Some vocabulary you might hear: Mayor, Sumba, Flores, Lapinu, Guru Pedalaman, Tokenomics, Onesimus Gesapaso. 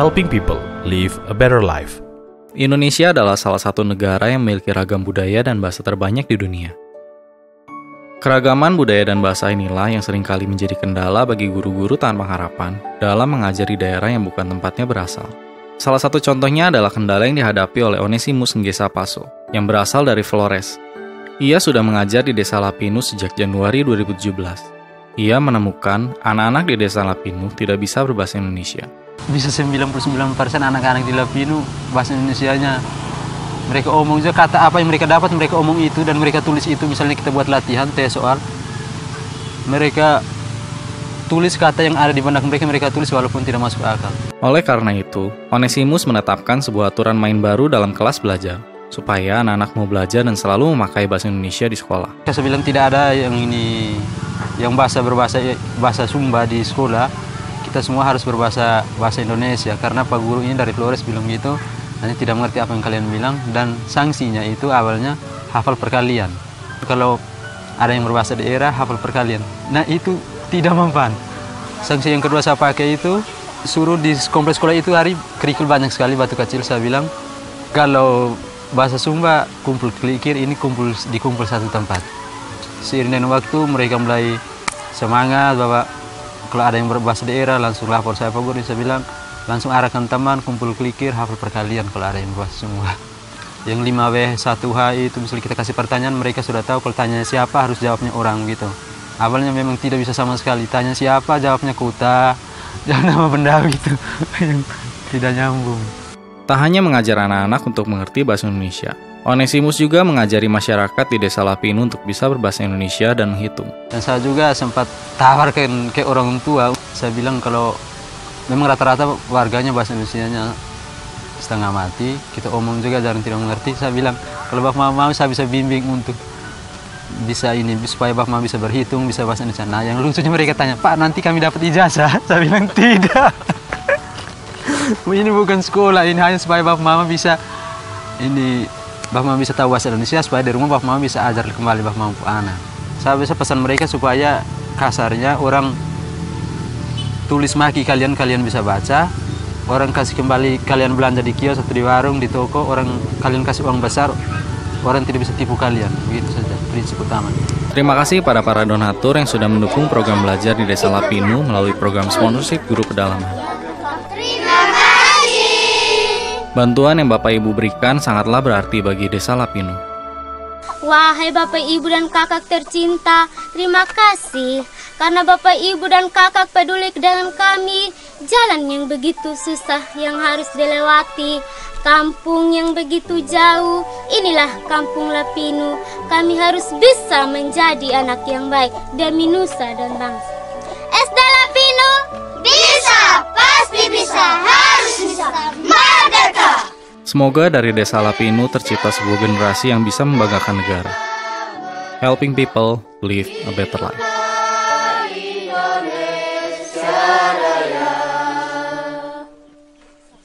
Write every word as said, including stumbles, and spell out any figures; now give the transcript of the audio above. helping people live a better life. Indonesia adalah salah satu negara yang memiliki ragam budaya dan bahasa terbanyak di dunia. Keragaman budaya dan bahasa inilah yang seringkali menjadi kendala bagi guru-guru tanpa harapan dalam mengajari daerah yang bukan tempatnya berasal. Salah satu contohnya adalah kendala yang dihadapi oleh Onesimus Gesapaso, yang berasal dari Flores. Ia sudah mengajar di desa Lapinu sejak Januari dua ribu tujuh belas. Ia menemukan anak-anak di desa Lapinu tidak bisa berbahasa Indonesia. Bisa sembilan puluh sembilan persen anak-anak di Lapinu bahasa Indonesianya. Mereka omong saja, kata apa yang mereka dapat, mereka omong itu dan mereka tulis itu. Misalnya kita buat latihan, tes soal, mereka tulis kata yang ada di benak mereka, mereka tulis walaupun tidak masuk akal. Oleh karena itu, Onesimus menetapkan sebuah aturan main baru dalam kelas belajar, supaya anak-anak mau belajar dan selalu memakai bahasa Indonesia di sekolah. Saya bilang tidak ada yang ini, yang bahasa berbahasa bahasa Sumba di sekolah, kita semua harus berbahasa bahasa Indonesia, karena Pak Guru ini dari Flores bilang gitu, hanya tidak mengerti apa yang kalian bilang, dan sanksinya itu awalnya hafal perkalian. Kalau ada yang berbahasa daerah, hafal perkalian. Nah itu tidak mempan. Sanksi yang kedua saya pakai itu, suruh di kompleks sekolah itu hari kerikil banyak sekali, batu kecil. Saya bilang, kalau bahasa Sumba kumpul kelikir, ini kumpul dikumpul satu tempat. Seiring dengan waktu mereka mulai semangat, Bapak. Kalau ada yang berbahasa daerah langsung lapor saya Pak Guru. Saya bilang, langsung arahkan teman, kumpul kelikir, hafal perkalian kalau ada yang berbahasa Sumba. Yang lima W, satu H itu misalnya kita kasih pertanyaan, mereka sudah tahu kalau tanya siapa harus jawabnya orang gitu. Awalnya memang tidak bisa sama sekali, tanya siapa jawabnya kota, jawab nama benda gitu, yang tidak nyambung. Tak hanya mengajar anak-anak untuk mengerti bahasa Indonesia, Onesimus juga mengajari masyarakat di desa Lapinu untuk bisa berbahasa Indonesia dan menghitung. Dan saya juga sempat tawarkan ke orang tua, saya bilang kalau memang rata-rata warganya bahasa Indonesianya setengah mati, kita omong juga jarang tidak mengerti, saya bilang kalau Bapak mau saya bisa bimbing untuk bisa ini, supaya Bapak Mama bisa berhitung, bisa bahasa Indonesia. Nah, yang lucunya mereka tanya, Pak, nanti kami dapat ijazah? Saya bilang, tidak. Ini bukan sekolah, ini hanya supaya Bapak Mama bisa, ini, Bapak Mama bisa tahu bahasa Indonesia, supaya di rumah Bapak Mama bisa ajar kembali Bapak Mama anak. Saya bisa pesan mereka supaya kasarnya orang tulis maki kalian, kalian bisa baca, orang kasih kembali, kalian belanja di kios atau di warung, di toko, orang kalian kasih uang besar, orang tidak bisa tipu kalian, begitu saja prinsip utama. Terima kasih pada para donatur yang sudah mendukung program belajar di desa Lapinu melalui program sponsorship Guru Pedalaman. Terima kasih. Bantuan yang Bapak Ibu berikan sangatlah berarti bagi desa Lapinu. Wahai Bapak Ibu dan Kakak tercinta, terima kasih karena Bapak Ibu dan Kakak peduli dengan kami. Jalan yang begitu susah yang harus dilewati, kampung yang begitu jauh, inilah kampung Lapinu. Kami harus bisa menjadi anak yang baik demi nusa dan bangsa. S D Lapinu bisa, pasti bisa, harus bisa, merdeka. Semoga dari desa Lapinu tercipta sebuah generasi yang bisa membanggakan negara. Helping people live a better life.